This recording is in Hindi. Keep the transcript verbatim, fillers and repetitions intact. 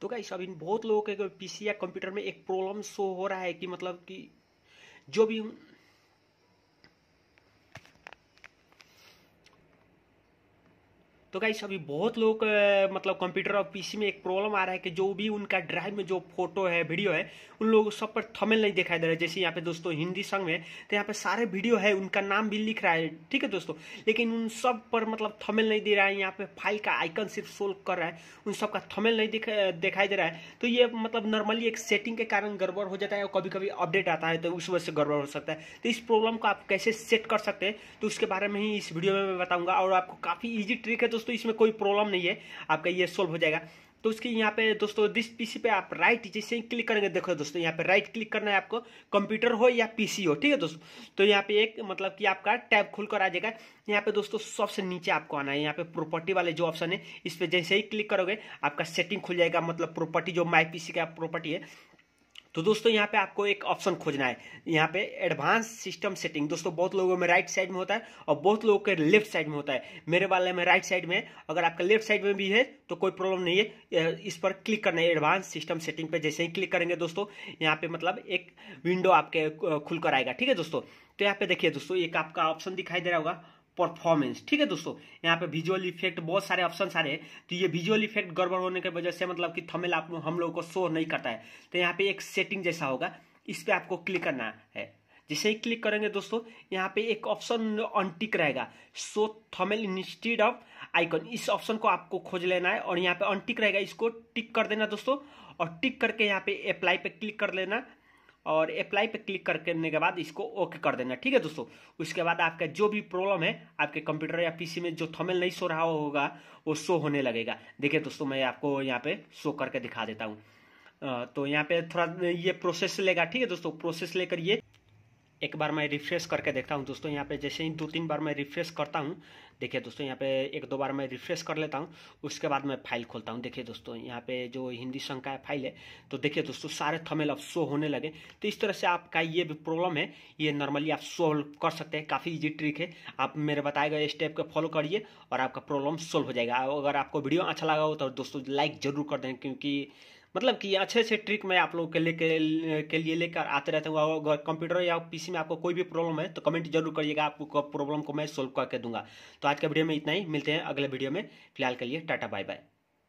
तो गाइस अभी बहुत लोगों के पीसी या कंप्यूटर में एक प्रॉब्लम शो हो रहा है कि मतलब कि जो भी तो गाइस अभी बहुत लोग मतलब कंप्यूटर और पीसी में एक प्रॉब्लम आ रहा है कि जो भी उनका ड्राइव में जो फोटो है वीडियो है उन लोगों सब पर थंबनेल नहीं दिखाई दे रहा है। जैसे यहाँ पे दोस्तों हिंदी संग में तो यहाँ पे सारे वीडियो है उनका नाम भी लिख रहा है, ठीक है दोस्तों, लेकिन उन सब पर मतलब थंबनेल नहीं दे रहा है। यहाँ पे फाइल का आइकन सिर्फ शो कर रहा है, उन सब का थंबनेल नहीं दिखाई दे रहा है। तो ये मतलब नॉर्मली एक सेटिंग के कारण गड़बड़ हो जाता है और कभी कभी अपडेट आता है तो उस वजह से गड़बड़ हो सकता है। तो इस प्रॉब्लम को आप कैसे सेट कर सकते हैं तो उसके बारे में ही इस वीडियो में मैं बताऊंगा और आपको काफ़ी ईजी ट्रिक है दोस्तों, इसमें कोई प्रॉब्लम नहीं है, आपका ये सोल्व हो जाएगा। तो उसके यहाँ पे दोस्तों दिस पीसी पे आप राइट जैसे ही क्लिक करेंगे, देखो दोस्तों यहाँ पे राइट क्लिक करना है आपको, कंप्यूटर हो या पीसी हो, ठीक है दोस्तों। तो यहाँ पे एक मतलब कि आपका टैब खुलकर आ जाएगा। यहाँ पे दोस्तों सबसे नीचे आपको आना है, यहाँ पे प्रॉपर्टी वाले जो ऑप्शन है इस पर जैसे ही क्लिक करोगे आपका सेटिंग खुल जाएगा, मतलब प्रॉपर्टी जो माई पीसी का प्रॉपर्टी है। तो दोस्तों यहाँ पे आपको एक ऑप्शन खोजना है, यहाँ पे एडवांस सिस्टम सेटिंग। दोस्तों बहुत लोगों में राइट साइड में होता है और बहुत लोगों के लेफ्ट साइड में होता है, मेरे वाले में राइट साइड में है। अगर आपका लेफ्ट साइड में भी है तो कोई प्रॉब्लम नहीं है, इस पर क्लिक करना है एडवांस सिस्टम सेटिंग पे। जैसे ही क्लिक करेंगे दोस्तों यहाँ पे मतलब एक विंडो आपके खुलकर आएगा, ठीक है दोस्तों। तो यहाँ पे देखिए दोस्तों एक आपका ऑप्शन दिखाई दे रहा होगा परफॉर्मेंस, ठीक है दोस्तों। यहाँ पे विजुअल इफेक्ट बहुत सारे ऑप्शन सारे हैं। तो ये विजुअल इफेक्ट गड़बड़ होने के वजह से मतलब कि थंबनेल आप हम लोगों को शो नहीं करता है। तो यहाँ पे एक सेटिंग जैसा होगा, इस पे आपको क्लिक करना है। जैसे ही क्लिक करेंगे दोस्तों यहाँ पे एक ऑप्शन अनटिक रहेगा, show thumbnail instead of icon, इस ऑप्शन को आपको खोज लेना है और यहाँ पे अनटिक रहेगा, इसको टिक कर देना दोस्तों। और टिक करके यहाँ पे अप्लाई पे क्लिक कर लेना और अप्लाई पे क्लिक करने के बाद इसको ओके कर देना, ठीक है दोस्तों। उसके बाद आपका जो भी प्रॉब्लम है आपके कंप्यूटर या पीसी में जो थंबनेल नहीं शो रहा होगा वो शो होने लगेगा। देखिए दोस्तों मैं आपको यहाँ पे शो करके दिखा देता हूँ। तो यहाँ पे थोड़ा ये प्रोसेस लेगा, ठीक है दोस्तों। प्रोसेस लेकर ये एक बार मैं रिफ्रेश करके देखता हूँ दोस्तों। यहाँ पे जैसे ही दो तीन बार मैं रिफ्रेश करता हूँ, देखिए दोस्तों यहाँ पे एक दो बार मैं रिफ्रेश कर लेता हूँ, उसके बाद मैं फाइल खोलता हूँ। देखिए दोस्तों यहाँ पे जो हिंदी संख्या फाइल है, तो देखिए दोस्तों सारे थंबनेल अब शो होने लगे। तो इस तरह से आपका ये भी प्रॉब्लम है, ये नॉर्मली आप सोल्व कर सकते हैं, काफ़ी ईजी ट्रिक है। आप मेरे बताए गए स्टेप को फॉलो करिए और आपका प्रॉब्लम सोल्व हो जाएगा। अगर आपको वीडियो अच्छा लगा हो तो दोस्तों लाइक जरूर कर दें, क्योंकि मतलब कि अच्छे अच्छे ट्रिक मैं आप लोगों के लिए के, के लिए लेकर आते रहता हूँ। अगर कंप्यूटर या पीसी में आपको कोई भी प्रॉब्लम है तो कमेंट जरूर करिएगा, आपको प्रॉब्लम को मैं सोल्व करके दूंगा। तो आज के वीडियो में इतना ही, मिलते हैं अगले वीडियो में। फिलहाल के लिए टाटा बाय बाय।